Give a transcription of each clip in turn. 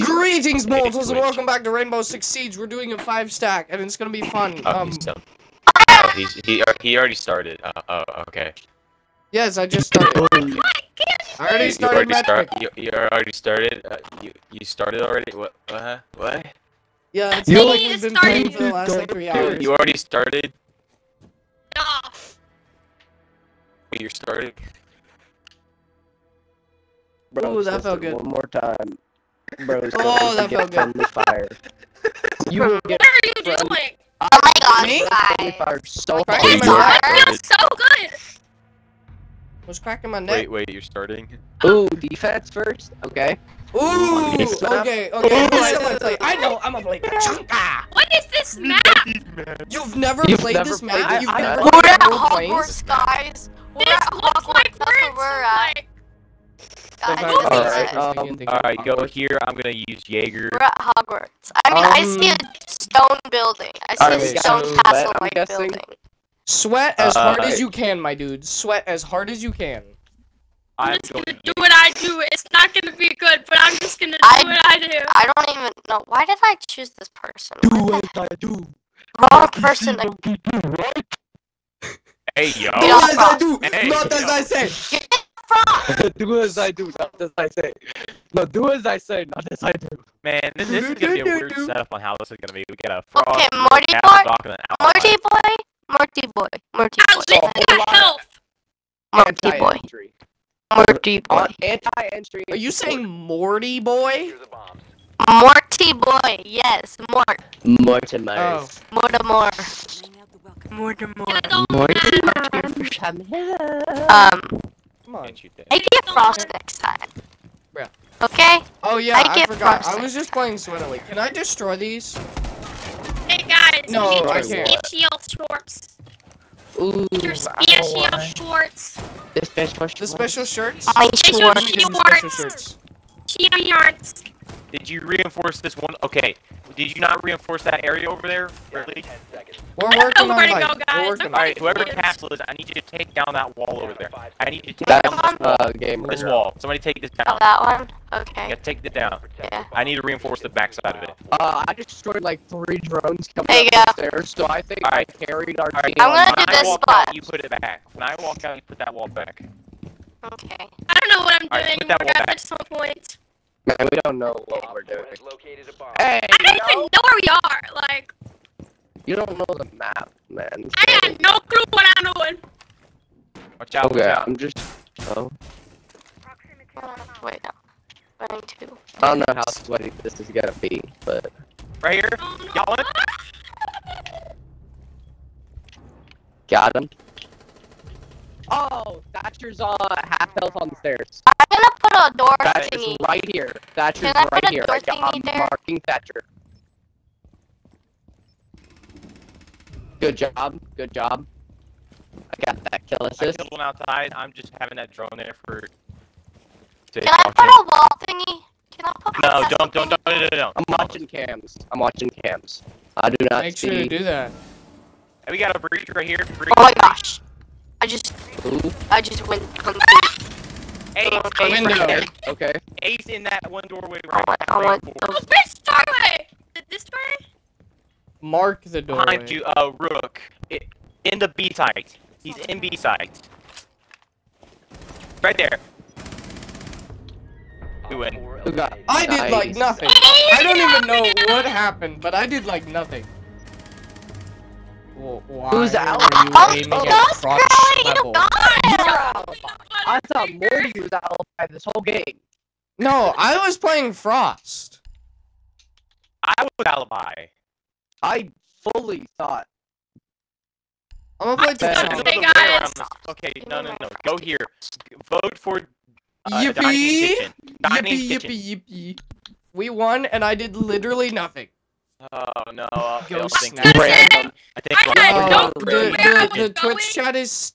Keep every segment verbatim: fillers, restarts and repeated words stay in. Greetings, mortals, and welcome back to Rainbow Six Siege. We're doing a five stack, and it's gonna be fun. Oh, um, he's done. Oh, he's, he he already started. Uh, oh, okay. Yes, I just started. I already started. You already, start, you, you already started. Uh, you you started already. What? Uh, what? Yeah, it's not like we've been playing for the last like three hours. You already started. No. You're starting. Bro, ooh, that felt good. One more time. Bro, oh, that felt good. The fire. You what are you doing? Oh my god, me? Guys. Fire so hard. It feels so good. I was cracking my neck. Wait, wait, you're starting? Ooh, defense first? Okay. Ooh, okay, okay. Ooh, I know, I'm a blade. What is this map? You've never You've played never this played map? It. You've I, never I, played We're at Hogwarts, guys. We're this at looks Hogwarts. Like that's where we're at. Alright, um, alright, go here, I'm gonna use Jaeger. We're at Hogwarts. I mean, um, I see a stone building. I see right, a stone so castle-like building. Sweat as uh, hard as you can, my dude. Sweat as hard as you can. I'm, I'm just gonna do what I do. It's not gonna be good, but I'm just gonna do I, what I do. I don't even know. Why did I choose this person? Do what I do. Wrong person. Hey, yo. Do as I do, not as I say. Do as I do, not as I say. No, do as I say, not as I do. Man, this, this is gonna be a weird setup on how this is gonna be. We get a Frost, okay, Morty boy, Morty boy, Morty boy, Morty boy, Morty boy, Morty boy, anti-entry. Are you saying Morty boy? Morty boy, yes, Mort. Mortimer. Oh. Mortimer. Mortimer. Mortimer. Um. I get Frost next time. Yeah. Okay? Oh yeah, I, I forgot. Frost I was just playing Swiddly. Can I destroy these? Hey guys, no, eat I your shield shorts. Ooh, eat your spear shield shorts. The special shorts. The special shorts? I special shorts. Shield yards. Did you reinforce this one? Okay. Did you not reinforce that area over there? Really? We're working on it. We're working on it. Alright, whoever castle is, I need you to take down that wall over there. I need you to take down this, uh, game this wall. Somebody take this down. Oh, that one? Okay. Yeah, take it down. Yeah. I need to reinforce the backside of it. Uh, I destroyed like three drones coming up the stairs, so I think I carried our team. I'm gonna do this spot. You put it back. When I walk out, you put that wall back. Okay. I don't know what I'm doing anymore, guys. I just want points. Man, we don't know what we're doing. Hey, I don't yo. even know where we are, like... You don't know the map, man. I have no clue what I'm doing. Watch out, okay, watch out. I'm just... Oh. Wait, no. I do I don't know how sweaty this is gonna be, but... Right here? Got one? Got him. Oh, Thatcher's uh half health on the stairs. I'm gonna put a door Thatcher's thingy. right here. Thatcher's Can right here. I got, I'm there? marking Thatcher. Good job. Good job. I got that kill assist. I killed one outside. I'm just having that drone there for. Can I put a wall thingy? Can I put? No, don't, don't, don't, don't, don't. I'm watching cams. I'm watching cams. I do not Make see. Make sure to do that. Hey, we got a breach right here. Breach. Oh my gosh. I just, Ooh. I just went complete. Ace, okay. Window. Right okay. Ace in that one doorway right there. I want, I want this doorway. This way? Mark the doorway. Behind you, uh, Rook. It, in the B site. He's in B site. Right there. Who win? I did like nothing. I don't even know what happened, but I did like nothing. Why Who's out? Are you aiming oh, at crotch level? I thought Morty was out this whole game. No, I was playing Frost. I was Alibi. I fully thought. I'm gonna play I Hey guys. Okay, no, no, no. Go here. Vote for. Uh, yippee! Yippee! Yippee! Yippee! We won, and I did literally nothing. Oh no! I don't think that's random. I think I had no clue where I was going. The Twitch chat is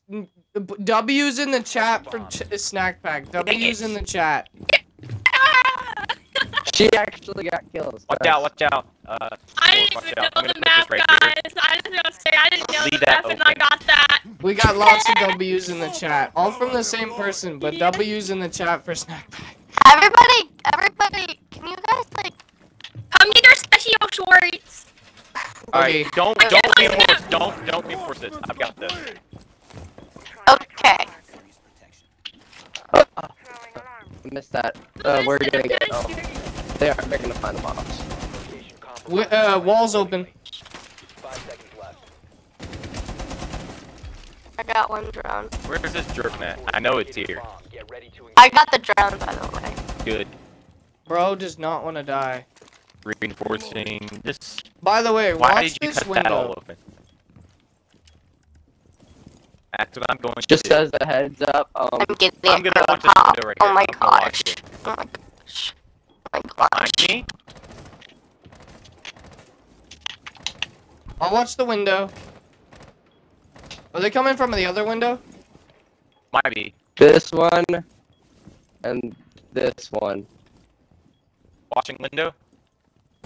W's in the chat for ch snack pack. W's in the chat. She actually got kills. Watch out! Watch out! Uh, I didn't even know the map, guys. I just gonna say I didn't know the map, and I got that. We got lots of W's in the chat, all from the same person, but W's in the chat for snack pack. Everybody, everybody, can you guys Alright, don't don't be forced. Don't don't be forced. I've got this. Okay. Oh, I missed that. Uh, we're gonna get it all. They are. They're gonna find the bombs. We, uh, walls open. Five seconds left. I got one drone. Where's this jerk net? I know it's here. I got the drone, by the way. Good. Bro does not want to die. Reinforcing this. By the way, why watch did you this cut window. That all open? That's what I'm going to. Just do. As a heads up, um, I'm getting I'm gonna watch this window right oh here. My I'm gosh. Oh my gosh. Oh my gosh. I'll watch the window. Are they coming from the other window? Might be. This one and this one. Watching window?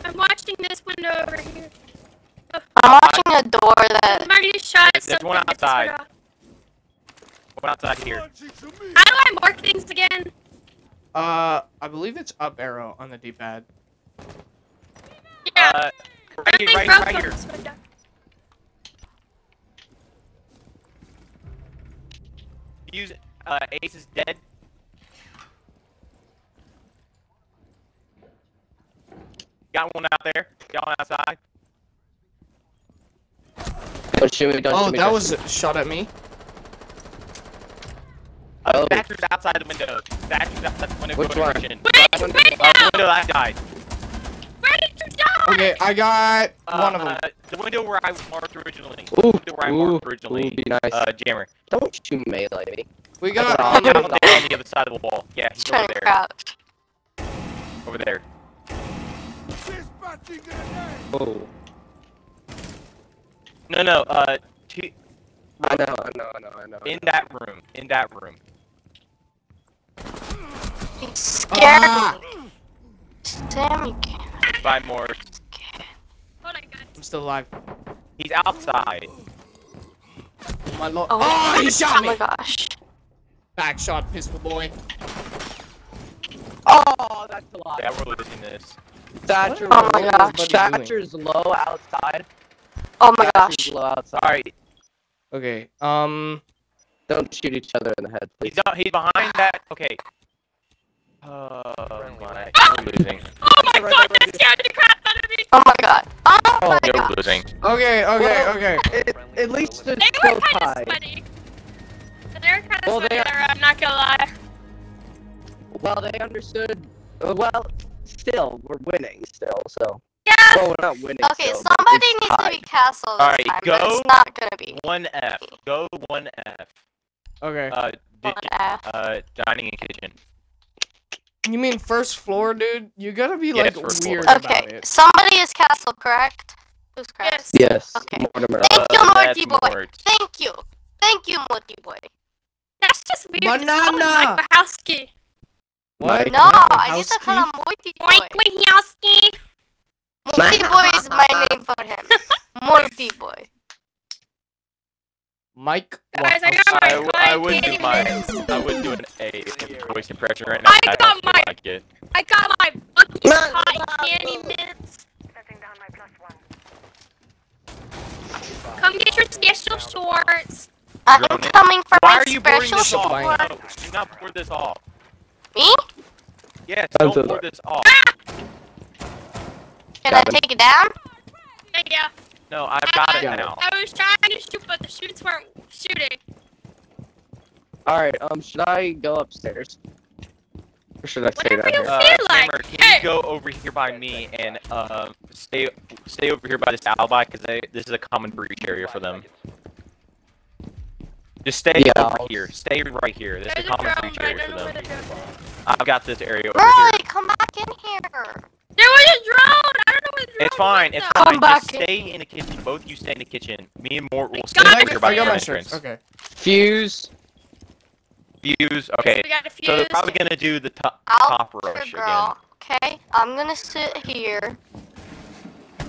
I'm watching this window over here. Oh. I'm watching a door that. I'm already shot. There's one outside. One outside here. How do I mark things again? Uh, I believe it's up arrow on the D-pad. Yeah. Uh, right here, right, right here. Fuse, uh, Ace is dead. Got one out there. Got one outside. Don't shoot me, don't oh, shoot me, that don't was shoot. A shot at me. Uh, Thatcher's outside the window. Thatcher's outside the window. Which one? Where did you break out? The window I died. Where did you die? Okay, I got uh, one of them. Uh, the window where I marked originally. Ooh, the window where ooh, I marked originally. Ooh, be nice. Uh, Jammer. Don't shoot melee me. We got on the other side of the wall. Yeah, he's over there. Out. Over there. Oh. No, no, uh, two... I know, I know, I know, I know. In that room, in that room. He's scared. Ah. Scared. Five more. Scared. Oh my God. I'm still alive. He's outside. My lord. Oh, oh he shot me! Oh my gosh. Back shot, pistol boy. Oh, that's a lot. Yeah, we're losing this. Thatcher oh my gosh. Thatcher's low outside. Oh my Thatcher's gosh. Low outside. All right. Okay. Um. Don't shoot each other in the head, please. He's, out, he's behind that. Okay. Oh my. We're losing. Oh my right, god! Right, right, that scared the crap out of me. Oh my god. Oh, oh my god. We're losing. Okay. Okay. Well, okay. It, at least it's they were kind of sweaty. They were kind of well, sweaty. They are, I'm not gonna lie. Well, they understood. Uh, well. Still, we're winning still, so. Yeah. Well, we're not winning. Okay, still, somebody needs tied. To be castle this all right, time, go but it's not gonna be. One F. Go one F. Okay. Uh, one F. Uh, dining and kitchen. You mean first floor, dude? You gotta be yeah, like weird about okay. it. Okay, somebody is castle, correct? Who's correct? Yes. Yes. Okay. Mortimer. Thank you, uh, Morty boy. Mort. Thank you. Thank you, Morty boy. That's just weird. Banana. Like Wachowski. What? No, I used to call him Morty Boy. Morty Boy is my name for him. Morty Boy. Mike. Guys, I got my I, I, I wouldn't do my. I wouldn't do an A voice impression right now. I, I got my. Like it. I got my fucking hot candy mints. Setting down my plus one. Come get your special shorts. I'm coming for my special shorts. Why are you boarding this off? No, do not board this off. Me? Yes, don't pull this off. Ah! Can got I it. Take it down? Thank you. No, I've got I, it now. I was trying to shoot, but the shoots weren't shooting. Alright, um, should I go upstairs? Or should I stay down here? Uh, like. Hammer, can hey. You go over here by me and, uh, stay, stay over here by this alibi, because this is a common breach area for them. Just stay yeah, over I'll... here. Stay right here. This There's is a common breach area for them. I've got this area over really? Here. Come back in here! There was a drone! I don't know where the drone It's fine, it's though. Fine. Come back Just in. Stay in the kitchen. Both of you stay in the kitchen. Me and Mort will stay over here by the entrance. Okay. Fuse. Fuse, okay. We got a fuse. So they're probably gonna do the top, top rush again. Okay, I'm gonna sit here.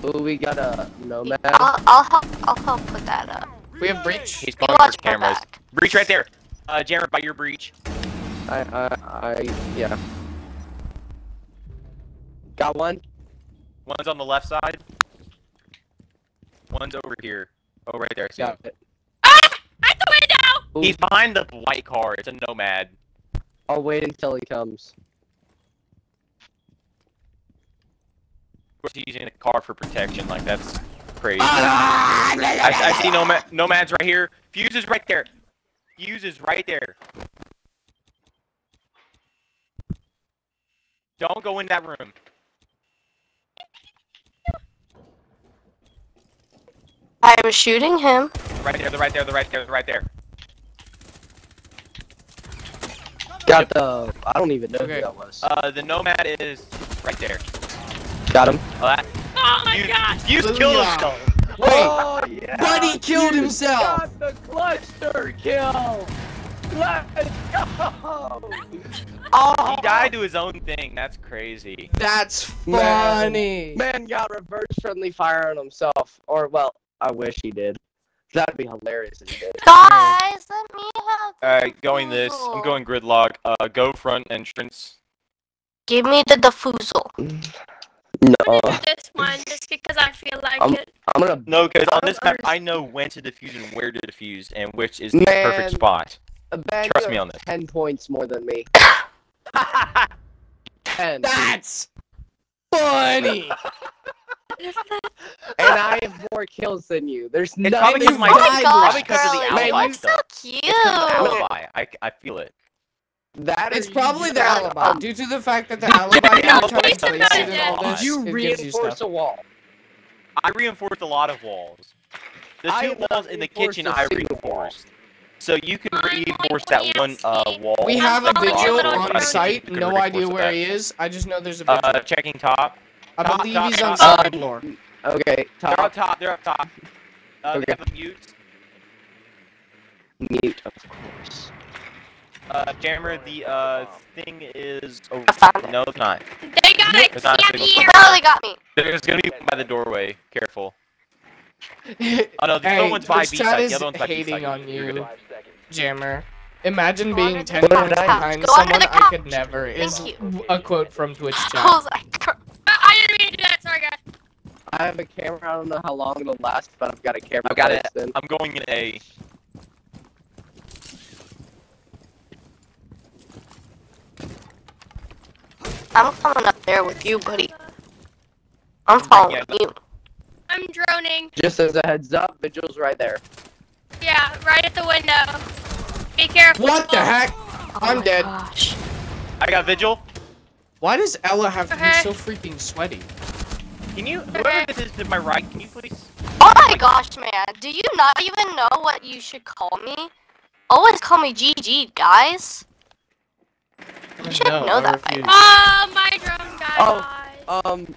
Ooh, we got a Nomad. I'll, I'll, help, I'll help with that up. We have breach. He's calling for cameras. Breach right there. Uh, Jared, by your breach. I, I, I, yeah. Got one. One's on the left side. One's over here. Oh, right there. I see him. Ah! Out the window! Ooh. He's behind the white car. It's a Nomad. I'll wait until he comes. Of course, he's using a car for protection. Like, that's crazy. Ah! I, I see Nomad, Nomad's right here. Fuse is right there. Fuse is right there. Don't go in that room. I was shooting him. Right there, they're right there, they're right there, they're right there. Got the... I don't even know okay. who that was. Uh, the Nomad is right there. Got him. Oh, oh my gosh! You killed him! Wait! Oh, yeah. Buddy killed you himself! Got the cluster kill! Let's go! Oh. He died to his own thing. That's crazy. That's funny. Man, man got reverse friendly fire on himself. Or, well, I wish he did. That'd be hilarious if he did. Guys, let me help. Alright, going this. I'm going gridlock. Uh, go front entrance. Give me the diffusal. No. I'm gonna do this one just because I feel like I'm, it. I'm gonna. No, because on this map, I know when to defuse and where to defuse, and which is the man, perfect spot. Trust me on this. Ten points more than me. ten. That's funny. And I have more kills than you. There's it's nothing. Probably my oh probably because of the alibi man, stuff. So cute. It's alibi. I I feel it. That it's is probably the alibi. alibi due to the fact that the alibi. Did it. you it reinforce you a wall? I reinforced a lot of walls. The two I walls in the kitchen I reinforced. So you can reinforce that one uh, wall. We have a vigil on site. No idea where he is. I just know there's a vigil. Uh, checking top. I top, believe top, he's top, on top. second floor. Okay, top. They're up top. They're up top. Uh, okay. They have a mute. Mute, of course. Uh, Jammer, the uh thing is over. No, it's not. They got it. It's not a single player. They got me. There's gonna be one by the doorway. Careful. Oh no, the hey, other one's by B side. The other one's by B side. On you, gonna... Jammer. Imagine being go ten points behind go someone I could never. Is a quote from Twitch chat. Oh, I didn't mean to do that. Sorry, guys. I have a camera. I don't know how long it'll last, but I've got a camera. I've got it. Then. I'm going in A. I'm coming up there with you, buddy. I'm following yeah. you. I'm droning. Just as a heads up, Vigil's right there. Yeah, right at the window. Be careful. What the heck? Oh I'm dead. Gosh. I got Vigil. Why does Ella have okay. to be so freaking sweaty? Can you, whoever okay. this is to my right, can you please? Oh my gosh, man. Do you not even know what you should call me? Always call me G G, guys. You should no, know that by now. Oh, my drone guy. Oh, um.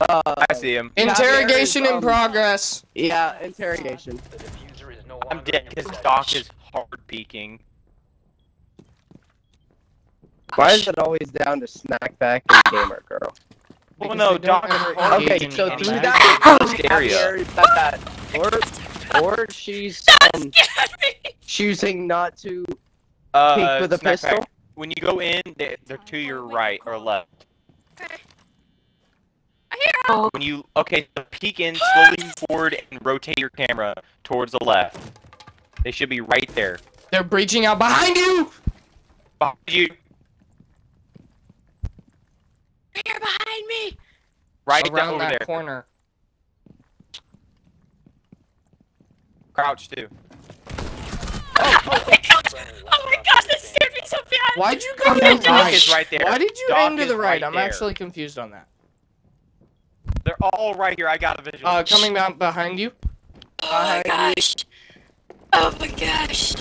Uh, I see him. Interrogation in progress. Yeah, interrogation. I'm dead. His Doc is hard peeking. Why is it always down to snack back and gamer girl? Well, no, Doc. Okay, so through that area, that or or she's um, choosing not to uh, peek with a pistol. Pack. When you go in, they're, they're to your right or left. Okay. When you okay, so peek in slowly forward and rotate your camera towards the left. They should be right there. They're breaching out behind you. Behind you. They're behind me. Right around down over that there. corner. Crouch too. Oh, oh my gosh! Oh my gosh! That scared me so bad. Why'd you go to the right? right there. Why did you Doc aim to the right? right I'm there. actually confused on that. They're all right here. I got a vision. Uh, coming down behind you. Oh my gosh! Oh my gosh!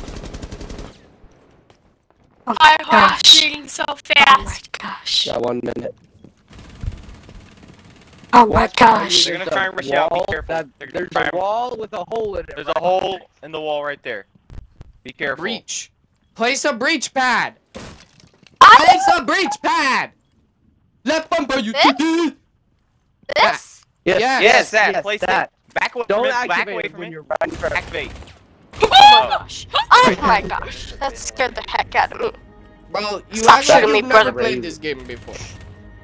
Oh my gosh! Shooting so fast. Oh my gosh! Got one minute. Oh my gosh! They're gonna try and rush out. Be careful. There's a wall with a hole in it. There's a hole in the wall right there. Be careful. Breach. Place a breach pad. Place a breach pad. Left bumper, you do. This? Yes. Yes. Yes. That. Yes, Place that. It. Back away. Don't activate back away from it. You're right in front. Activate. Oh my gosh! Oh my gosh! That scared the heck out of me. Bro, you Stop actually me, never brother. played this game before.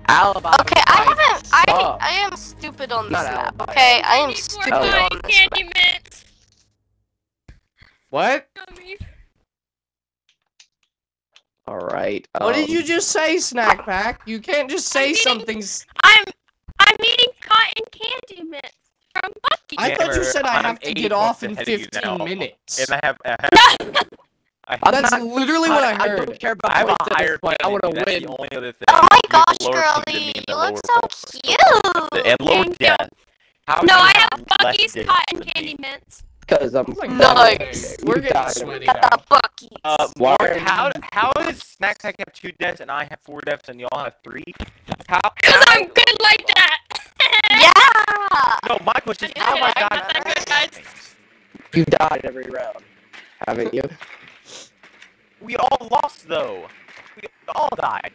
Alibi. Okay, I haven't. I I am stupid. stupid on this map, okay? I am stupid on this map. What? Alright, um... What did you just say, Snack Pack? You can't just say something... I'm... I'm eating cotton candy mints from Bucky. I thought you said I have to get off in fifteen minutes. And I have... I have... I'm That's not, literally what I, I heard. I don't care about I want to win. The only other thing. Oh my gosh, girlie, you look so cute. And lower down. No, I have Bucky's cotton candy mints. Because I'm like, nice. We're getting sweaty now. Bucky's. Uh, Warren, how how is Snack Pack have two deaths and I have four deaths and y'all have three? How? Because I'm good like that. Yeah. No, my question is, how am I not good? You died every round, haven't you? We all lost, though. We all died.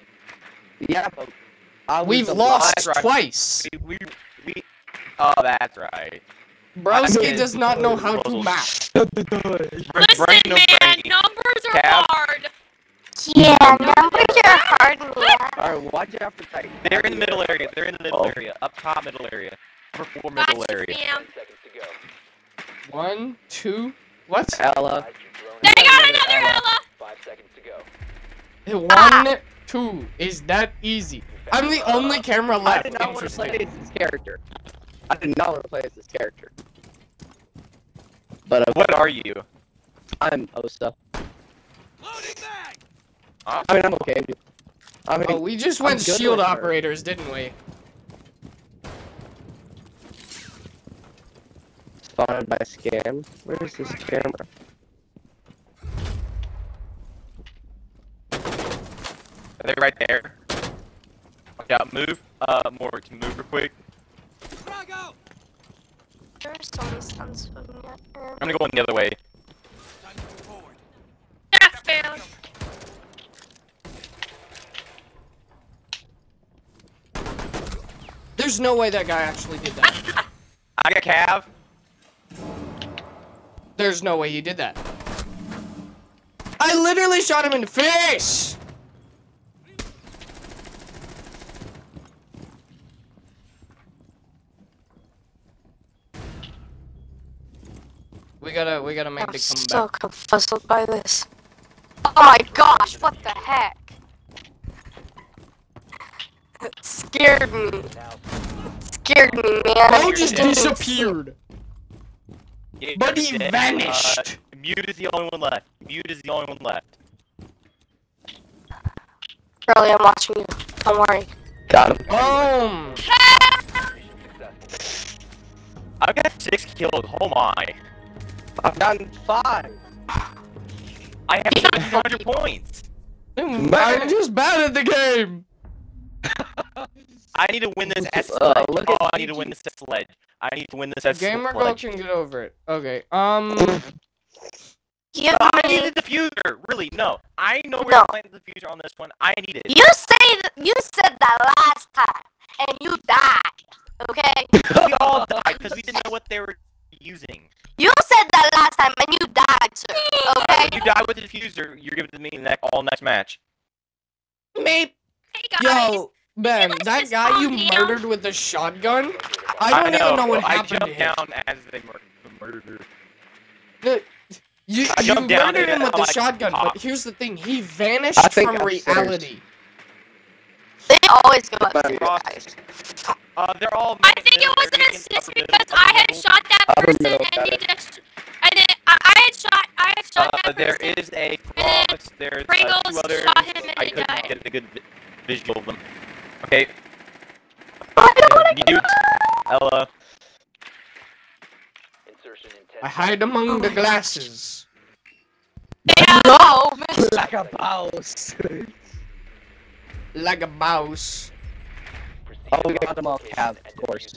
Yeah, but... Uh, we've lost twice! Right. We, we, we... Oh, that's right. Broski does not know how to map. Listen, man, numbers are hard! Yeah, numbers are hard, yeah. Alright, watch out for Titan. They're in the middle area, they're in the middle oh. area. Up top middle area. Number four middle area. Gotcha, One, two... What? Ella. They got another Ella! Seconds to go. One, ah! two is that easy. I'm the only camera left. I did not want to play as this character. I did not want to play as this character. But uh, what are you? I'm Osa. Loading back! I mean, I'm okay. Dude. I mean, oh, we just went shield operators, didn't we? Spotted by scam. Where is this camera? They're right there. Watch out, move. Uh, Morg, move real quick. There's so many suns swimming out there. I'm gonna go in the other way. That's failed. There's no way that guy actually did that. I got Cav. There's no way you did that. I literally shot him in the face! We gotta, we gotta make the comeback. I'm so confuzzled by this. Oh my gosh, what the heck? It scared me. It scared me, man. Bo just disappeared. Yeah, but he dead. vanished. Uh, Mute is the only one left. Mute is the only one left. Charlie, I'm watching you. Don't worry. Got him. Boom! I've got six kills. Oh my. I've gotten five. I have two hundred points. I'm just bad at the game. I need to win this S uh, look oh, I need to win this S ledge. I need to win this S ledge. Gamer girl can get over it. Okay. Um. Yeah. I need a diffuser. Really? No. I know we're no. playing the diffuser on this one. I need it. You say that, you said that last time, and you died. Okay. We all died because we didn't know what they were using. You said that last time and you died, sir. Okay? If you die with the diffuser, you're giving it to me in that all next match. Maybe. Hey guys. Yo, Ben, that guy you down. murdered with the shotgun? I don't I know. even know what well, happened I to him. I jumped down as they mur the murdered the, You, I you murdered down him with the like, shotgun, pop. but here's the thing. He vanished from I'm reality. Serious. They always go up to guys. Uh, they're all I think it was an assist because I had shot that person and he just. I did. I, I had shot. I had shot uh, that there person. There is a Frost. There's uh, two others. Shot him and I couldn't died. get a good visual of them. Okay. I don't want to Mute. Ella. I hide among oh the glasses. Yeah. No, like a mouse. Like a mouse. Oh, we got them all Cav, of course.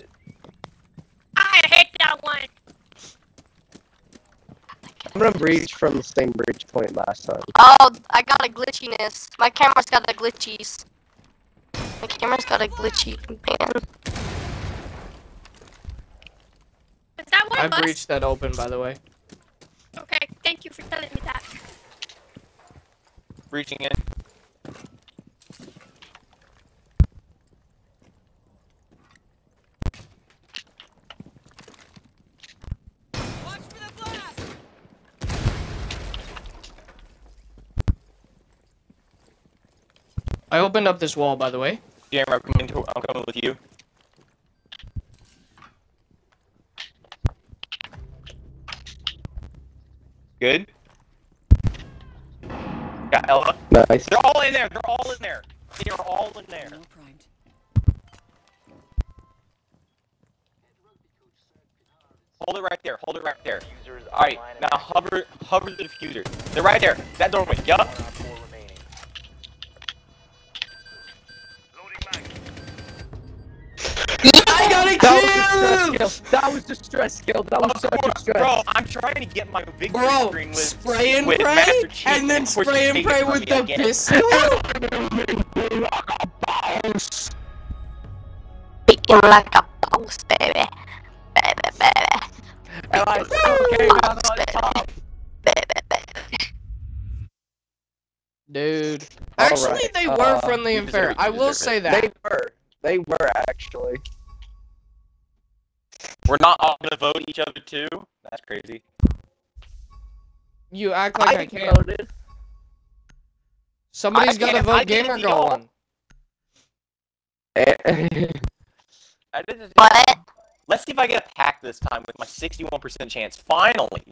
I hate that one! I'm gonna breach from the same breach point last time. Oh, I got a glitchiness. My camera's got a glitchies. My camera's got a glitchy, man. Is that one I must? breached that open, by the way. Okay, thank you for telling me that. Breaching in. I opened up this wall, by the way. Yeah, I'm coming, to, I'm coming with you. Good. Got Ella. Nice. They're all in there. They're all in there. They are all in there. No primed. Hold it right there. Hold it right there. All right. Now hover, hover the diffuser. They're right there. That doorway. Yup. I got a kill! That was, that was the stress skill. That was such a stress. Bro, I'm trying to get my victory bro, screen with spray and with pray, and then spray and pray with the pistol. It like a bounce. It like a bounce, baby. Baby, baby. And I okay, bounce, baby. Baby, baby. Dude. Actually, right. they were uh, friendly and fair. I will say that. They were. They were actually. We're not all gonna vote each other too. That's crazy. You act like I, I can't. Voted. Somebody's I gotta vote I gamer girl on. What? Let's see if I get a pack this time with my sixty-one percent chance. Finally.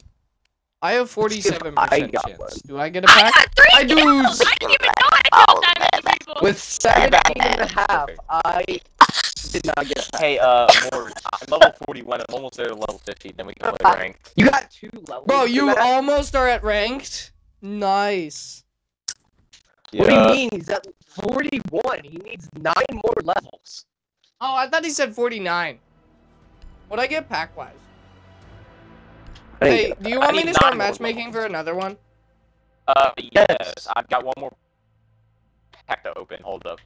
I have forty-seven percent I chance. One. Do I get a pack? I, I do. Kills. I didn't even know I killed that many people. With seventeen and a half, I did not get a pack. Hey, uh, more. I'm level forty-one. I'm almost there to level fifty. Then we can play ranked. You got two levels. Bro, you back. Almost are at ranked. Nice. Yeah. What do you mean? He's at forty-one. He needs nine more levels. Oh, I thought he said forty-nine. What'd I get pack-wise? Hey, do you want me to start matchmaking for another one? Uh, yes. I've got one more pack to open. Hold up.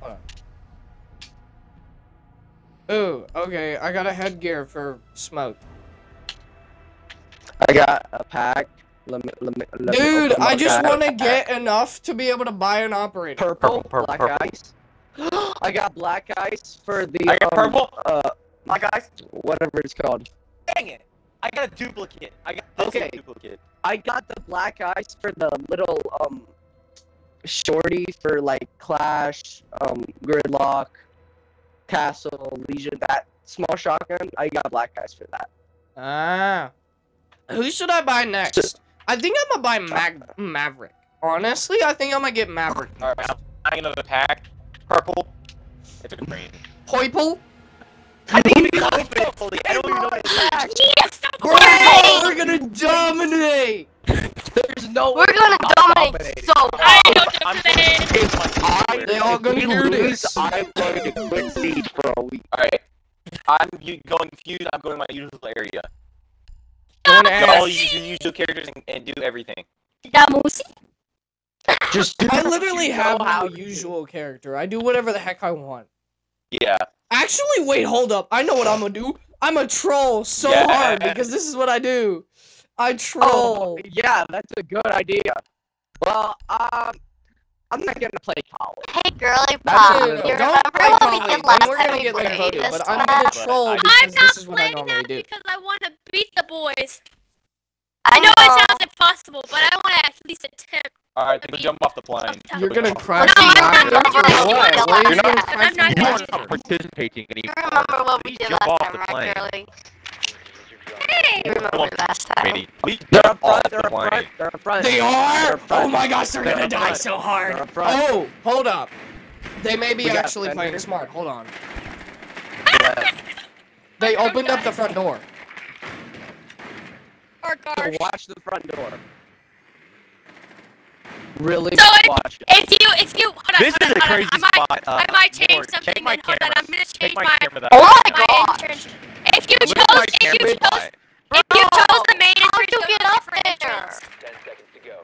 Hold on. Ooh, okay. I got a headgear for Smoke. I got a pack. Let me, let me, let Dude, me I just want to get pack. enough to be able to buy an operator. Purple, purple, black purple. ice. I got black ice for the. I got um, purple. Uh, My guys, whatever it's called. Dang it! I got a duplicate. I got this okay. duplicate. I got the black ice for the little um shorty for like Clash, um Gridlock, Castle, Legion. That small shotgun. I got black ice for that. Ah. Who should I buy next? Just, I think I'm gonna buy Mag Maverick. Honestly, I think I'm gonna get Maverick. All right, I'm buying another pack. Purple. It's a good brain. Purple. I think we got it. I don't even know what it is. Bro, we're gonna dominate! There's no way we're gonna dominate. So I don't know. They all gonna do this. I'm going to quit siege for a week. Alright. I'm going fuse, I'm going to my usual area. I'm gonna all your usual characters and, and do everything. Just do I literally have no usual character. I do whatever the heck I want. Yeah. Actually, wait, hold up. I know what I'm gonna do. I'm a troll so yeah. hard because this is what I do. I troll. Oh, yeah, that's a good idea. Well, um, I'm not gonna play Kali. Hey, girly pop. You remember what we did last time we played this? But I'm gonna troll because this is what I normally do. I'm not playing that because I want to beat the boys. I know it sounds impossible, but I want to at least attempt. All right, then jump off the plane. You're gonna crash. No, I'm not gonna do that. You're not. I'm not gonna do that. You're not participating anymore. You remember what we did last time, right, Curly? Hey, you remember last time? They're up front. They're up front. They're up front. They are. Oh my gosh, they're gonna die so hard. Oh, hold up. They may be actually playing smart. Hold on. They opened up the front door. Watch the front door. Really so if, if you, if you, hold on, this hold on, is a hold crazy on. I might, spot. Uh, I might change Lord, something. My hold on, I'm gonna change my. my oh my god! If you Look chose, if you chose, Bro, if you chose the main entrance, you get up there. Ten seconds to go.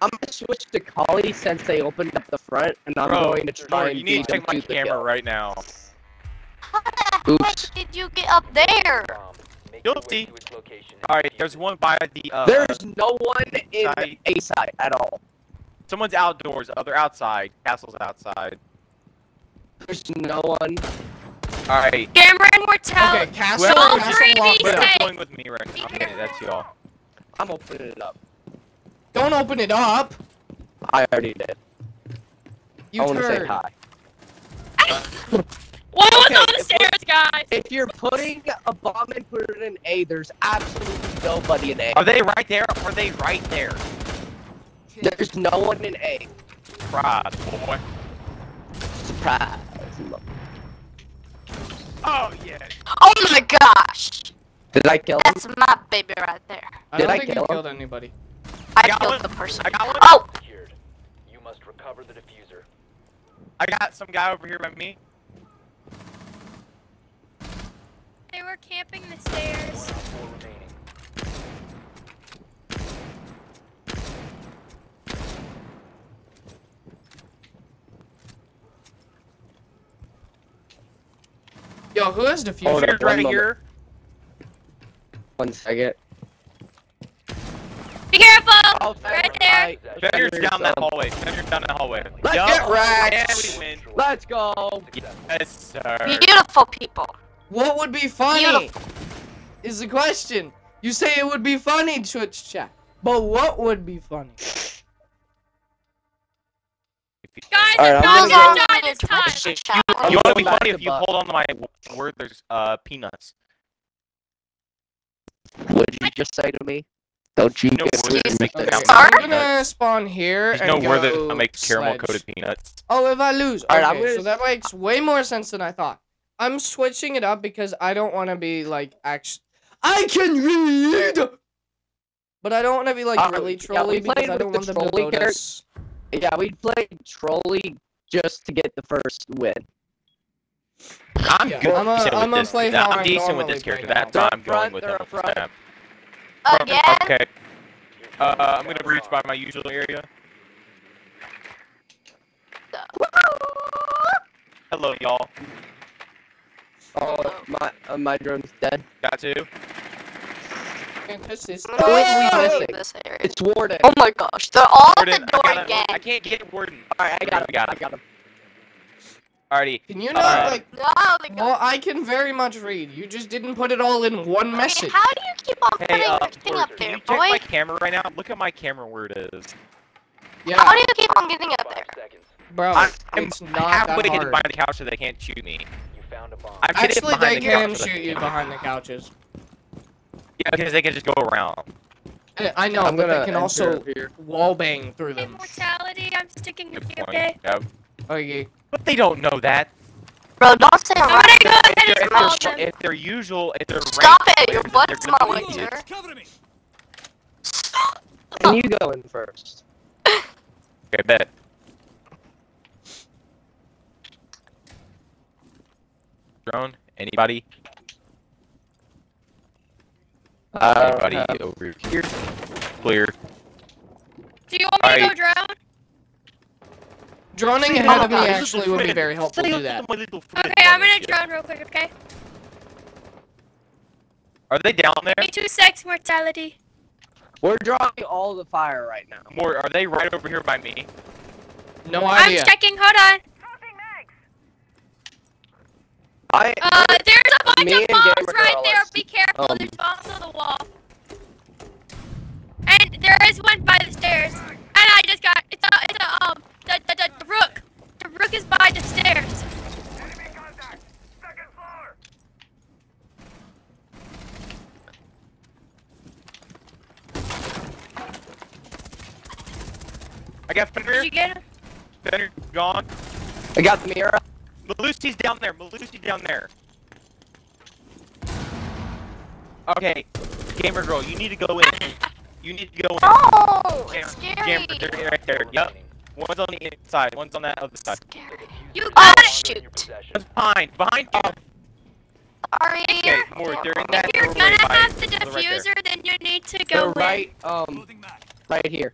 I'm gonna switch to Kali since they opened up the front, and I'm Bro, going to try and. You need to check my camera kill. right now. How the Oops. heck did you get up there? Guilty. All right, there's one by the. Uh, there's no one in the A side at all. Someone's outdoors, other outside, castle's outside. There's no one. Alright. Cameron, we're telling. Okay, castle, well, castle going with me right now. Okay, that's y'all. I'm opening it up. Don't open it up! I already did. You I want to say hi. What was okay, on the stairs, guys? If you're putting a bomb and put it in A, there's absolutely nobody in A. Are they right there? Or are they right there? There's no one in A. Surprise, boy. Surprise. Oh, yeah. Oh, my gosh. Did I kill That's him? That's my baby right there. I Did I kill him? I don't think I killed anybody. I, I killed one. the person. I got one. Oh! You must recover the diffuser. I got some guy over here by me. They were camping the stairs. Yo, who has diffuser Hold right one here? One second. Be careful! Oh, right there! Fenrir's down that hallway. Fenrir's down that hallway. Let's yep. get right! Yeah, we win. Let's go! Yes, sir. Beautiful people. What would be funny? Beautiful. Is the question. You say it would be funny, Twitch chat. But what would be funny? Guys, it's not gonna die this time. You, you want to be funny if you hold on to my word, there's uh, peanuts. What'd you just say to me? Don't you know make the okay. I'm gonna spawn here There's and no go that I make caramel coated peanuts. Oh, if I lose, okay, right, gonna... so that makes way more sense than I thought. I'm switching it up because I don't want to be like actually. I can read, but I don't want to be like uh, really trolly yeah, because I don't want the them to notice. Yeah, we played trolly just to get the first win. I'm yeah, good. I'm a, decent I'm with this. Play I'm decent with this character. That's why I'm going with him. Again? Okay. Uh, I'm gonna breach by my usual area. Hello, y'all. Oh, my uh, my drone's dead. Got to. Can't touch this. Oh, oh, we this area. It's Warden. Oh my gosh, they're all Warden, at the door I again. I can't get Warden. All right, I got him. I got him. I got him. Alrighty. Can you not, right. like... No, well, I can very much read. You just didn't put it all in one message. How do you keep on putting hey, uh, your thing up there, boy? Can you check my camera right now? Look at my camera where it is. Yeah. How do you keep on getting up there? Bro, I'm, it's I'm not halfway that hard. Behind the couch so they can't shoot me. You found a bomb. I'm Actually, they the can shoot you behind the couches. Yeah, because they can just go around. I know, I'm but they can also wallbang through them. Mortality, I'm sticking with you, okay? Yep. Okay. But they don't know that. Bro, don't say I'm right. If they're, if, they're, if, they're, if they're usual, if they're Stop ranked, it! Your butt's my way, sir. Can you go in first? Okay, bet. Drone? Anybody? Uh, Anybody uh, over here? Clear. Do you want me All to right. go drone? Droning ahead of me actually would be very helpful to do that. Okay, I'm gonna drone real quick, okay? Are they down there? twenty-two seconds mortality. We're drawing all the fire right now. More, are they right over here by me? No idea. I'm checking, hold on. I, uh, there's a bunch of bombs right there, be careful, um, there's bombs on the wall. And there is one by the stairs. And I just got, it's a, it's a, um... The, the, the, the Rook! The Rook is by the stairs! Enemy contact! Second floor! I got Fender. Did you get him? Fender gone. I got Mira. Malusi's down there. Malusi's down there. Okay. Gamer girl, you need to go in. You need to go in. Oh! Gamer, it's scary! Gamer, they're right there. Yup. One's on the inside, one's on that other side. You got oh, shoot! One's behind, behind you! Sorry! Okay, more, they're in that if you're gonna right have the diffuser, right then you need to go they're right, in. um, right here.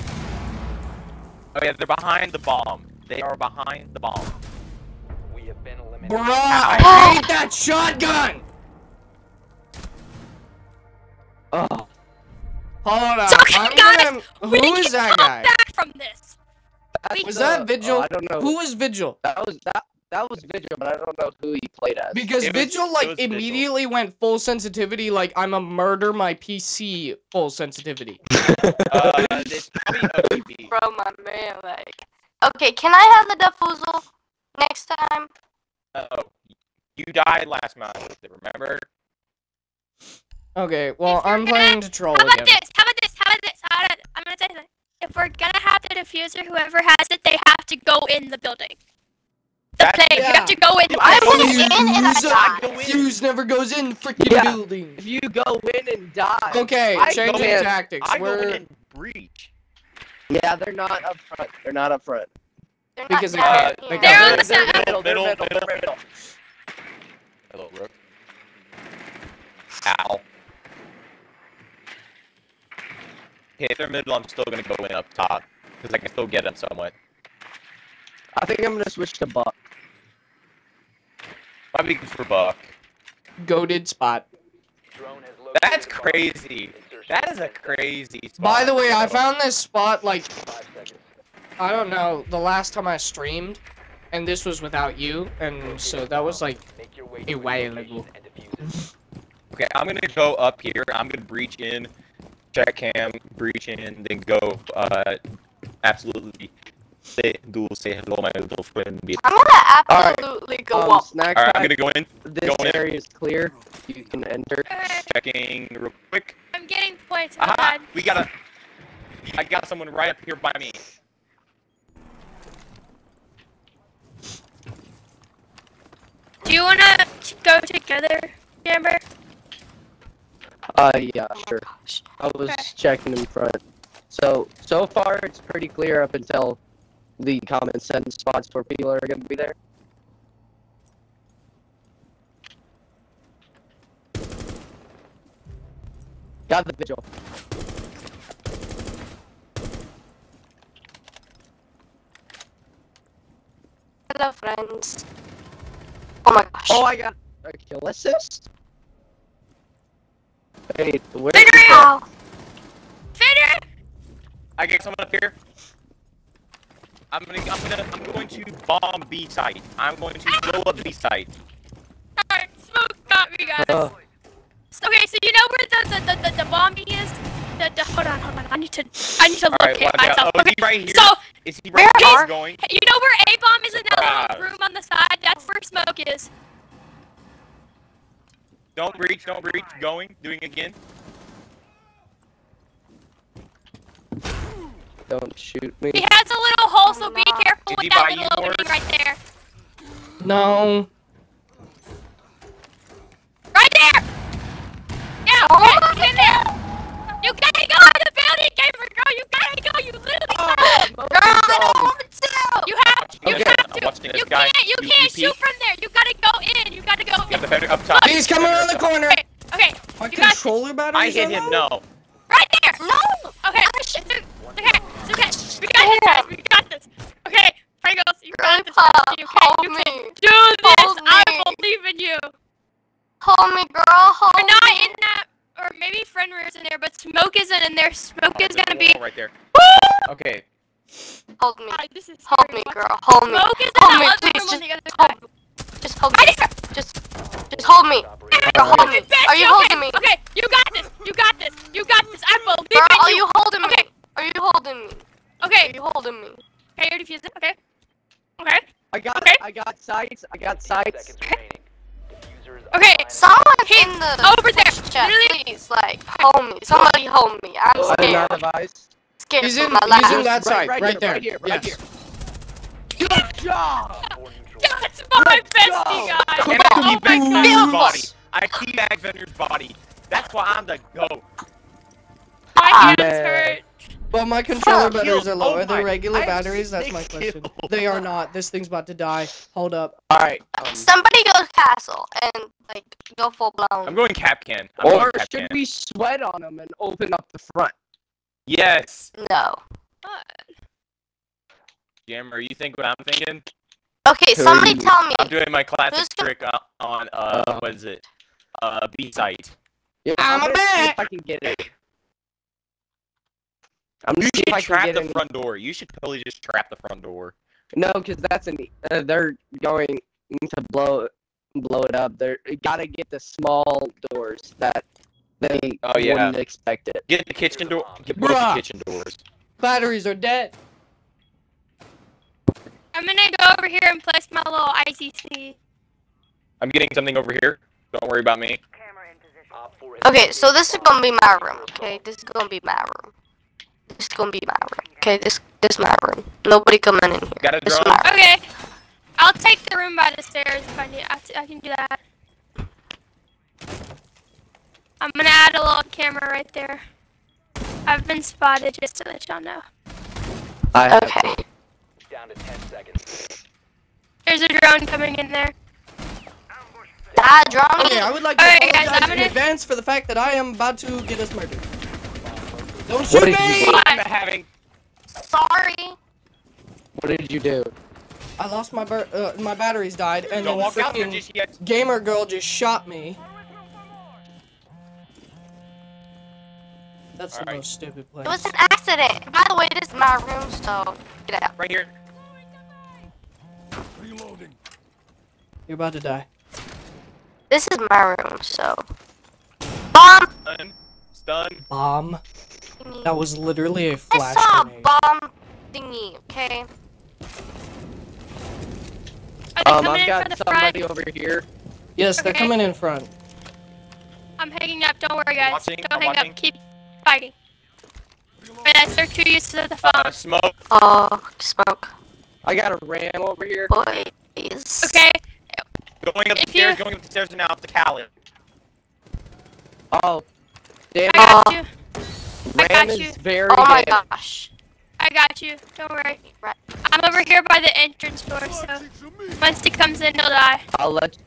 Oh yeah, they're behind the bomb. They are behind the bomb. We have been eliminated. Bruh, I oh. hate that shotgun! Oh. Hold on, so, I'm guys, gonna... Who is that guy? Back from this. That's was the, that Vigil? Uh, I don't know. Who was Vigil? That was that. That was Vigil, but I don't know who he played as. Because it Vigil, was, like, immediately Vigil. went full sensitivity, like, I'm a murder my P C full sensitivity. uh, this probably O P B. Bro, my man, like... Okay, can I have the Defuzzle next time? Uh-oh. You died last month, remember? Okay, well, I'm gonna, playing to troll again. How about again. this? How about this? How about this? How about, I'm gonna tell you something. If we're gonna have the diffuser, whoever has it, they have to go in the building. The plane. Yeah. You have to go in. Dude, I went in and I died. Fuse never goes in the freaking yeah. building. If you go in and die. Okay, I change your tactics. I we're... go in and breach. Yeah, they're not up front. They're not up front. They're because not uh, they're, they're on the side. Middle, middle, middle, middle, middle. Hello, Rook. Ow. Okay, if they're middle, I'm still gonna go in up top. Because I can still get them somewhat. I think I'm gonna switch to Buck. I'll be good for Buck. Goated spot. That's crazy. That is a crazy spot. By the way, I found this spot like... I don't know, the last time I streamed. And this was without you. And so that was like... a while ago. Okay, I'm gonna go up here. I'm gonna breach in. Check cam, breach in, then go, uh... absolutely... Say, do say hello, my little friend. I'm gonna absolutely right. go um, up. Alright, I'm gonna go in. This go area in. is clear. You can enter. Right. Checking real quick. I'm getting points. Aha! Bad. We gotta. I got someone right up here by me. Do you wanna go together, Amber? Uh, yeah, sure. I was okay. checking in front. So, so far it's pretty clear up until. The common sense spots where people are going to be there. Got the Vigil. Hello, friends. Oh my gosh. Oh, I got a kill assist? Hey, where Figure it out! Figure it! I get someone up here. I'm gonna, I'm gonna, I'm going to bomb B site. I'm going to blow up B site. Alright, Smoke got me, guys. Uh. Okay, so you know where the, the, the, the bombing is? The, the, hold on, hold on, I need to, I need to All locate right, well, myself. Oh, okay. Is he right here? So, is he right where are, going? You know where A bomb is in that little room on the side? That's where Smoke is. Don't breach, don't breach. Going, doing again. Don't shoot me. He has a little hole, so be careful with that little opening right there. No. Right there! Yeah, oh, get in there! You gotta go in the building, Gamer Girl! You gotta go! You literally gotta! Girl, I don't want to! You have to! You have to! You can't! You can't shoot from there! You gotta go in! You gotta go in! He's coming around the corner! Okay, my controller battery? I hit him, no. Right there! No! Okay, it's okay, it's okay. We got this, guys. We got this. Okay, Pringles, you got this. You can, you can do this. I believe in you. Hold me, girl. Hold me. We're not in that, or maybe Fenrir's in there, but Smoke isn't in there. Smoke is gonna be right there. Okay. Hold me. Hold me, girl. Hold me. Hold me, please. Just hold me. Just hold me. Just, just hold me. Hold me. Are you holding me? Okay, you got this. You got this. You got this. I believe in you. Are you holding me? Are you holding me? Okay. Are you holding me? Okay, you're defusing. Okay. Okay. I got. Okay. I got sights. I got sights. Okay. Okay. Someone in the over there. Chat, really? Please, like, hold me. Somebody hold me. I'm scared. I'm scared he's in. My life. He's in that side. Right, right, right there. Right here. Right yes. here. Good job. That's my bestie, guys. Come and on. I teabag Fenrir's body. I teabag Fenrir's body. That's why I'm the GOAT. My hands hurt. But my controller Fuck batteries you. are low. Oh are they regular batteries? That's my question. You. They are not. This thing's about to die. Hold up. Alright. Um, Somebody go castle and, like, go full blown. I'm going cap can. I'm or cap should can. we sweat on them and open up the front? Yes. No. What? Jammer, you think what I'm thinking? Okay, Who somebody tell me. I'm doing my classic Who's trick on, uh, uh, what is it? Uh, B-site. Yeah, I'm, I'm back! See if I can get it. I'm you should trap the front door. You should totally just trap the front door. No, because that's an uh, they're going to blow blow it up. They're gotta get the small doors that they oh, yeah. wouldn't expect it. Get the kitchen door. Get both the kitchen doors. Batteries are dead. I'm gonna go over here and place my little I C C. I'm getting something over here. Don't worry about me. Okay, so this is gonna be my room. Okay, this is gonna be my room. This is gonna be my room. Okay, this this is my room. Nobody coming in here. Got a drone. Okay, I'll take the room by the stairs if I need. I, I can do that. I'm gonna add a little camera right there. I've been spotted, just to let y'all know. I okay. Down to ten seconds. There's a drone coming in there. That drone. Okay, I would like to right, apologize guys, in gonna... advance for the fact that I am about to get us murdered. Don't shoot me! What? I'm having... Sorry. What did you do? I lost my ber uh, my batteries died, and then the gamer girl just shot me. That's the most stupid place. It was an accident. By the way, this is my room, so get out. Right here. Reloading. You're about to die. This is my room, so. Bomb. Stun. Stun. Bomb. Thingy. That was literally a flash. I saw grenade. A bomb thingy. Okay. Um, I've got somebody front? over here. Yes, okay. They're coming in front. I'm hanging up. Don't worry, guys. Watching, Don't I'm hang watching. up. Keep. Fighting. Wait, I start too used to the phone. Uh, smoke. Oh, smoke. I got a ram over here. Boys. Okay. Going up if the stairs, you... going up the stairs and out to Kali. Oh. Damn. I got you. Ram I got you. Is very oh my damaged. gosh. I got you. Don't worry. I'm over here by the entrance door, so once he comes in, he'll die. I'll let you...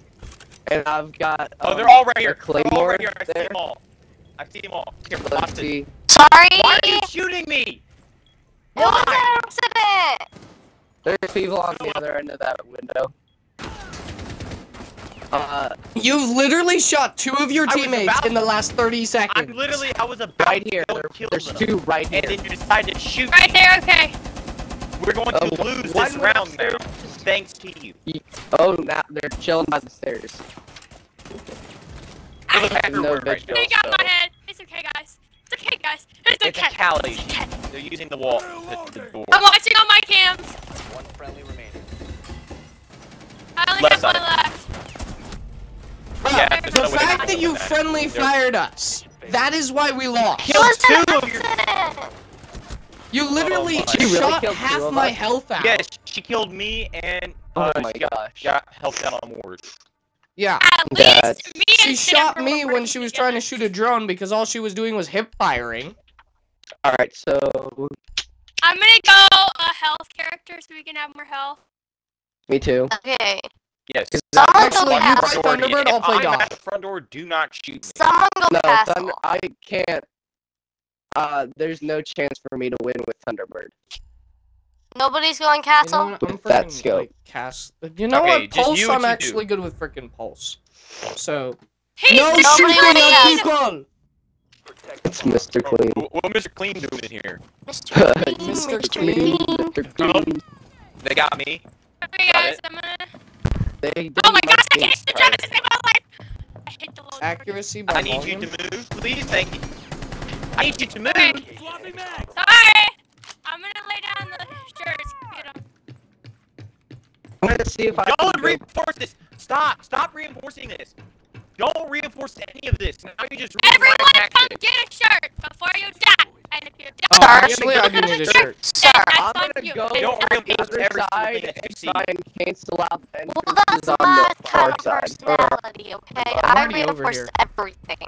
And I've got... Um, oh, they're all right here. Claymore they're all right here. I see them all. I see them all. Here, Sorry! Why are you shooting me? Why? It. There's people on the other end of that window. Uh, You've literally shot two of your teammates in the last thirty seconds. I'm literally, I was about right here. To kill There's them. two right here. And then you decided to shoot Right me. there, okay. We're going to um, lose this round now, thanks to you. Oh, now they're chilling by the stairs. I have no right now, they got so. my head. It's okay, guys. It's okay, guys. It's okay. It's a Kali. It's okay. They're using the wall. The, the door. I'm watching on my cams. One friendly remaining. I only left have side. one left. Bro, yeah, the no fact that you friendly that. fired They're... us, that is why we lost. You killed two of your... You literally oh she shot really half my, my health out. Yes, she killed me and uh, oh my she gosh. got health down on Ward. Yeah. At least me she shot me when she was trying to shoot a drone because all she was doing was hip firing. Alright, so I'm gonna go a health character so we can have more health. Me too. Okay. Yes. Actually, you play Thunderbird, I'll play Doc. At the front door, do not shoot me. Someone go no, past Thunder I can't. Uh, there's no chance for me to win with Thunderbird. Nobody's going castle. You know, I'm with that skill. Like, cast. You know okay, what? Pulse. What I'm actually do. good with freaking pulse. So. He's no shooting at people. It's Mister Clean. Oh, what Mister Clean doing in here? Mister Clean. Mister Clean. Mister Clean. They got me. Okay, guys, I'm gonna. They oh my gosh! I can't shoot the drone to save my life. I hit the low. Accuracy by volume. I need you to move, please. Thank you. I need you to move. Okay. Sorry. I'm gonna lay down the shirts. Get them. I'm gonna see if I don't reinforce this. Stop. Stop reinforcing this. Don't reinforce any of this. Now you just everyone come get a shirt before you die. And if you're dead, oh, actually, I do need a shirt. Sir, I'm gonna go don't reinforce every side and try and cancel out the entrances on the far side. Well, that's my personality, okay? I reinforce everything.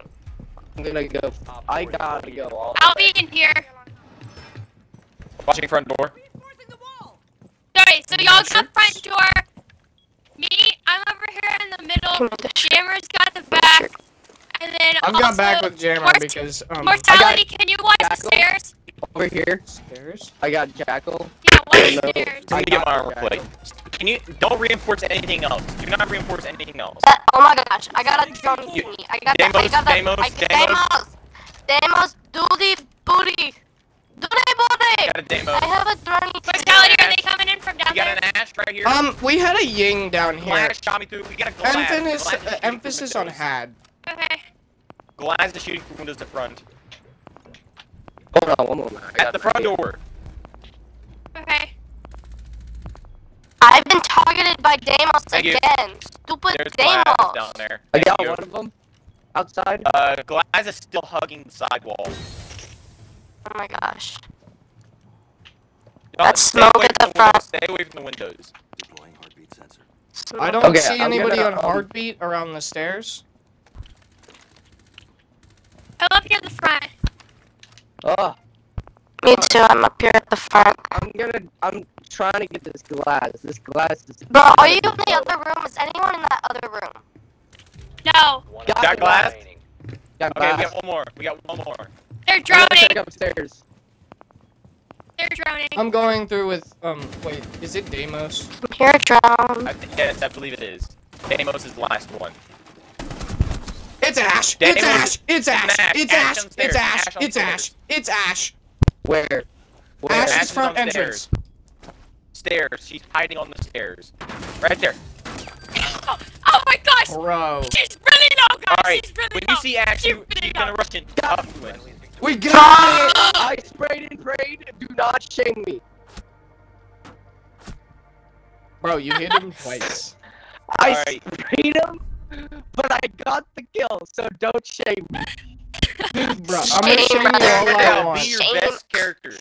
I'm gonna go. I gotta go. All I'll be in here. Watching front door. Sorry, so y'all come front door. Me, I'm over here in the middle. Jammer's got the back, and then I've also got back with Jammer because um. Mortality, can you watch Jackal the stairs? Over here. Stairs. I got Jackal. Yeah, watch the stairs. I get my armor plate. Can you don't reinforce anything else? Do not reinforce anything else. Uh, oh my gosh, I got a drone thingy. I got Deimos, I got that. Deimos, I, Deimos, Deimos, Deimos, booty, booty, booty, booty. Got a Deimos. I have a drone. Mortality, are they coming in from down there? We got an Ash right here. Um, we had a Ying down here. Glaz shot me through. We got a Glaz. Emphasis, Glaz uh, emphasis on had. Okay. Glaz is shooting from windows to front. Hold on, one moment. At the front door. Okay. I've been targeted by Deimos again. You. Stupid There's Deimos. Down there. I got one of them. Outside. Uh, Glaz is still hugging the sidewall. Oh my gosh. That's Smoke at the front. Stay away from the windows. Deploying heartbeat sensor. Smoke. I don't okay, see I'm anybody gonna, on heartbeat um, around the stairs. I'm up here at the front. Oh. Me too. I'm up here at the front. I'm gonna. I'm trying to get this glass. This glass is. Bro, are you in the other room? Is anyone in that other room? No. Got, got glass. Got glass. Okay, we got one more. We got one more. They're droning. Upstairs. They're drowning. I'm going through with, um, wait, is it Deimos? I'm here, drown. I think, yes, I believe it is. Deimos is the last one. It's Ash! Deimos. It's Ash! It's Ash! It's Ash! It's Ash! It's Ash! It's Ash! It's Ash! It's Ash! Where? Where? Ash's Ash is front entrance. Stairs. Stairs. She's hiding on the stairs. Right there. Oh, oh my gosh! Bro. She's really low, guys! Right. She's really low! When you see Ash, she's, you, really she's gonna rush in. Up you in. We got it! I sprayed and prayed, do not shame me. Bro, you hit him twice. I right. sprayed him, but I got the kill, so don't shame me. Bro, I'm gonna shame you all I want. Be your best character.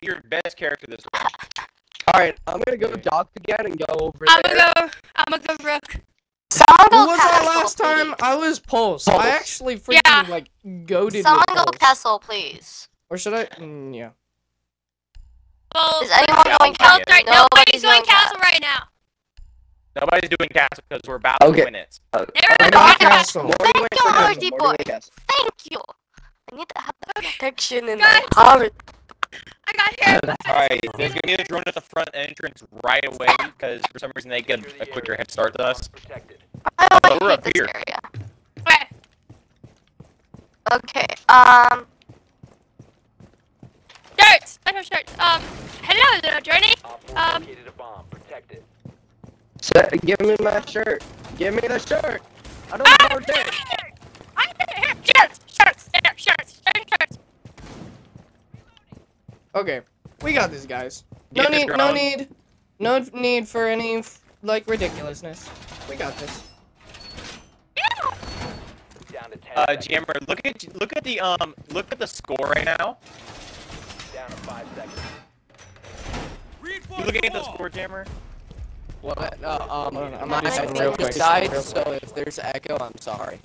Be your best character this round. Alright, I'm gonna go Doc again and go over I'm there. Gonna go, I'm gonna go Rook. Someone go Who was Kessel, that last time? Please. I was Pulse. Pulse. I actually freaking, yeah. like, goaded Someone with go Pulse. Kessel, please. Or should I? Mm, yeah. Well, is anyone yeah, going Castle right now? Nobody's, Nobody's going Castle right now. Nobody's doing Castle because we're about okay. to win it. Okay. They're not Castle. Thank you, Hardy Boy. Thank you. I need to have the protection in my heart. I got here. Alright, there's gonna be a drone at the front entrance right away because for some reason they get a, a quicker head start than us. I don't like we're up here. Area. Okay. Okay, um. Darts! I know darts. Um, hello, little journey. Um. So, give me my shirt. Give me the shirt. I don't know what I'm doing. I'm here. Shirts! Shirts! Shirts! Shirts! Okay, we got this, guys. No need, no need, no need for any, like, ridiculousness. We got this. Yeah. Uh, Jammer, look at, look at the, um, look at the score right now. Down to five seconds. You looking at the score, Jammer? Well, uh, um, I'm not even real quick. So if there's echo, I'm sorry.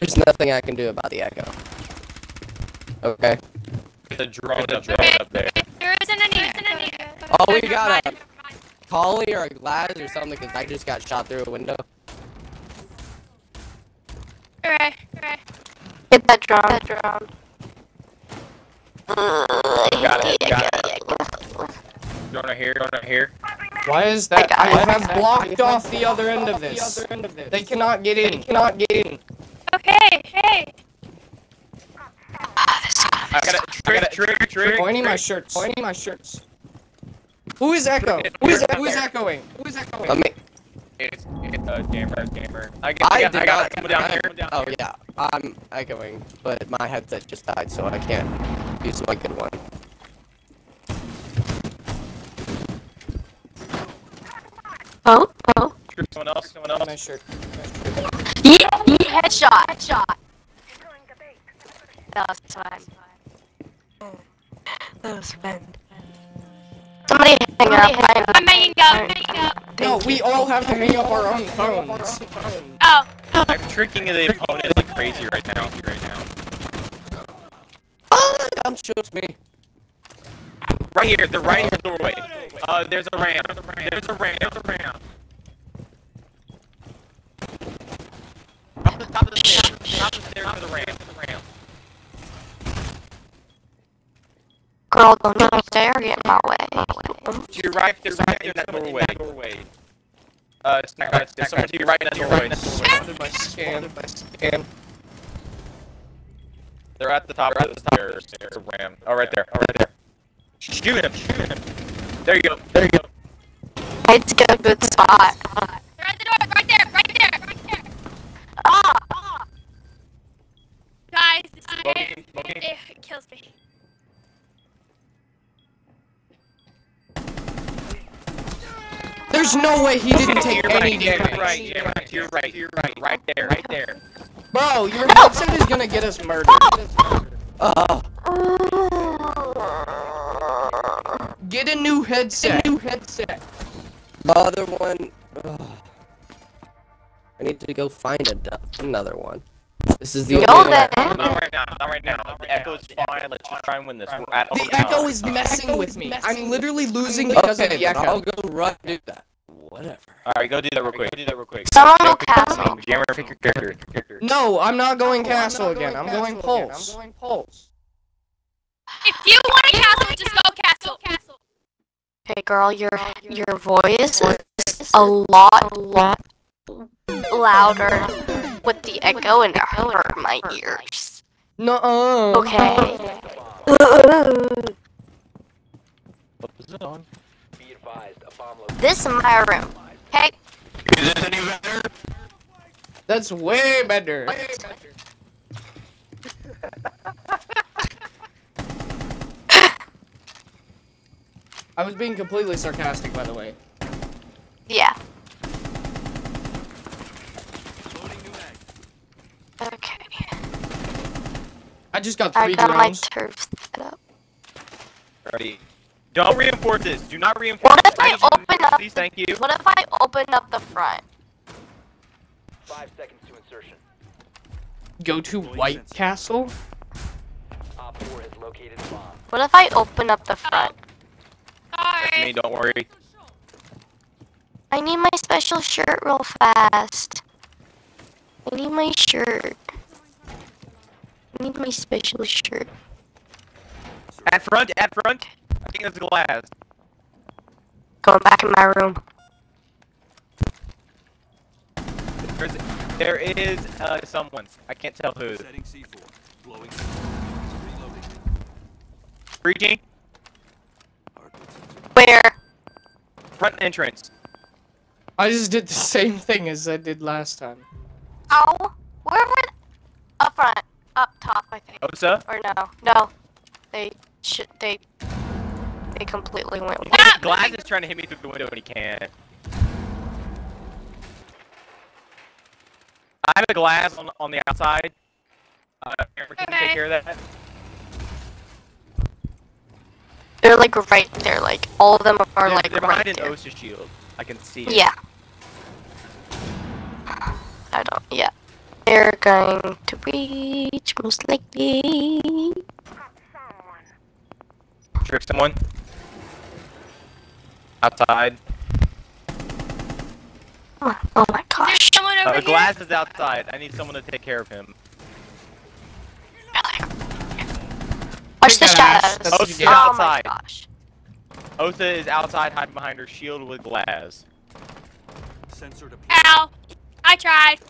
There's nothing I can do about the echo. Okay. The drone, the drone okay. up there. There isn't any. There isn't any. Oh, we got a Kali or a Glaz or something because I just got shot through a window. Alright, alright. Get that drone. That drone. Got it. Got it. Drone right here. Drone right here. Why is that? I, I have blocked off the other end of this. The other end of this. They cannot get in. They cannot get in. Okay, hey! Ah, this I gotta trigger, trigger, trigger. Pointing my shirts. Pointing my shirts. Who is Echo? Who is, who is echoing? Who is echoing? Let me. It's, it's a gamer, gamer. I got, I, I got, I got someone down I, here. Down oh, here. yeah. I'm echoing, but my headset just died, so I can't use my good one. Oh, oh. Someone else, someone else. My shirt. My shirt. Yeah, yeah, headshot, headshot. That was fun. That was fun. Somebody hang up. I'm hanging up, hanging up. No, we all have to hang up our own phones. Oh. I'm tricking the opponent like crazy right now. Right now. Oh, that dumb shoots me. Right here, the right doorway. Uh, there's a ramp. There's a ramp. There's a ramp. Top of the stairs, top of the stairs to the ramp, to the ramp. Girl, don't go up there, get in my way. To your right, there's right in that doorway. doorway. Uh, it's not right, there's someone to your right in that doorway. Sponsored by Scam, by Scam. They're at the top of the stairs, there's a ramp. Oh, right there, oh, right there. Shoot him, shoot him. There you go, there you go. Let's get a good spot. They're at the door, right there, right there, right there. Ah, ah. Guys, it, it, it kills me. There's no way he didn't take you're any right, damage. You're right, you're right, you're right, you're right, right there, right there. Bro, your headset is gonna get us murdered. Uh. Get a new headset. Get a new headset. The other one. Ugh. I need to go find a, another one. This is the only one. Not right now, not right now. Not right the Echo's now. fine, let's just try and win this. We're at the Echo is messing with me. I'm literally losing because okay, of the Echo. I'll go run do that. Whatever. Alright, go do that real quick. Go do that real quick. So, go pick castle. Jammer, pick your character. No, I'm not going castle again. I'm going Pulse. I'm going Pulse. If you want a castle, just go castle. Castle. Hey girl, your your voice is a lot, lot louder. With the echo and it hurt my ears. No. Okay. What was it on? This is my room. Hey. Is this any better? That's way better. Way better. I was being completely sarcastic, by the way. Yeah. Okay. I just got three drones. I got my turf set up. Ready? Don't reinforce this. Do not reinforce. What if I open up? Please, thank you. What if I open up the front? Five seconds to insertion. Go to White Castle. Op four has located bomb. What if I open up the front? That's me, don't worry. I need my special shirt real fast. I need my shirt. I need my special shirt. At front, at front. I think that's Glaz. Going back in my room. There's, there is uh, someone. I can't tell who. Setting C four. Blowing. Reloading. Breaching. Where? Front entrance. I just did the same thing as I did last time. Ow! Where were they? Up front. Up top, I think. Osa? Or no. No. They should. They. They completely went. Yeah, Glaz is trying to hit me through the window and he can't. I have a Glaz on, on the outside. Uh, Maverick, can okay. you take care of that? They're like right there. Like, all of them are they're, like they're right there. They're behind an Osa shield. I can see it. Yeah. I don't, yeah. They're going to reach, most likely. Trip someone. Outside. Oh, oh my gosh. There's someone over uh, here. Glaz is outside. I need someone to take care of him. Watch the shadows. Osa is outside. Oh my gosh. Osa is outside hiding behind her shield with Glaz. Sensor deployed. Ow. I tried.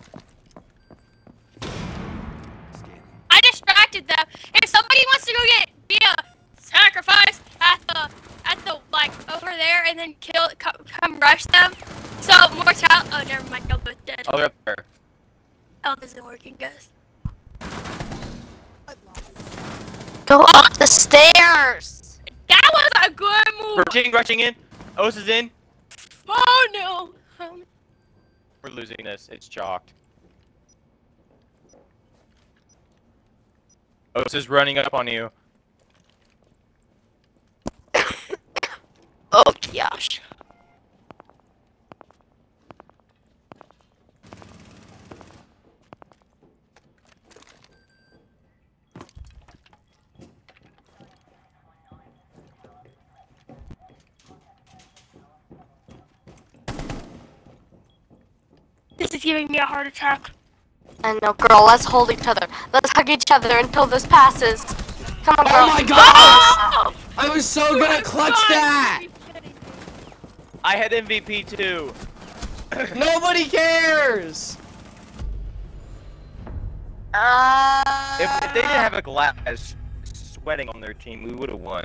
I distracted them. If somebody wants to go get be a sacrifice at the at the like over there and then kill come, come rush them. So Mortal. Oh, never mind. Y'all both dead. Oh, they're up there. Oh, this isn't working, guys. Go up the stairs. That was a good move. Virgin rushing in. Osa's in. Oh no. Oh, no. We're losing this. It's chalked. Osa's running up on you. Oh gosh. This is giving me a heart attack. I know, girl. Let's hold each other. Let's hug each other until this passes. Come on, girl. Oh my gosh! Oh! I was so you gonna clutch gone. that. I had M V P too. Nobody cares. Uh... If, if they didn't have a Glaz sweating on their team, we would have won.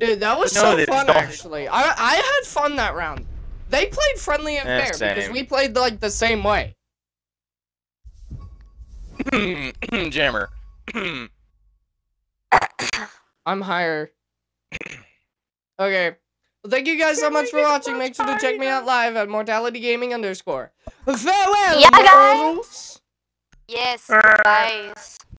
Dude, that was no, so fun. Don't. Actually, I I had fun that round. They played friendly and yeah, fair same. because we played like the same way. Jammer. I'm higher. Okay. Well, thank you guys so much for watching. Make sure to check me out live at MortalityGaming underscore. Farewell, yeah, guys. Yes, guys.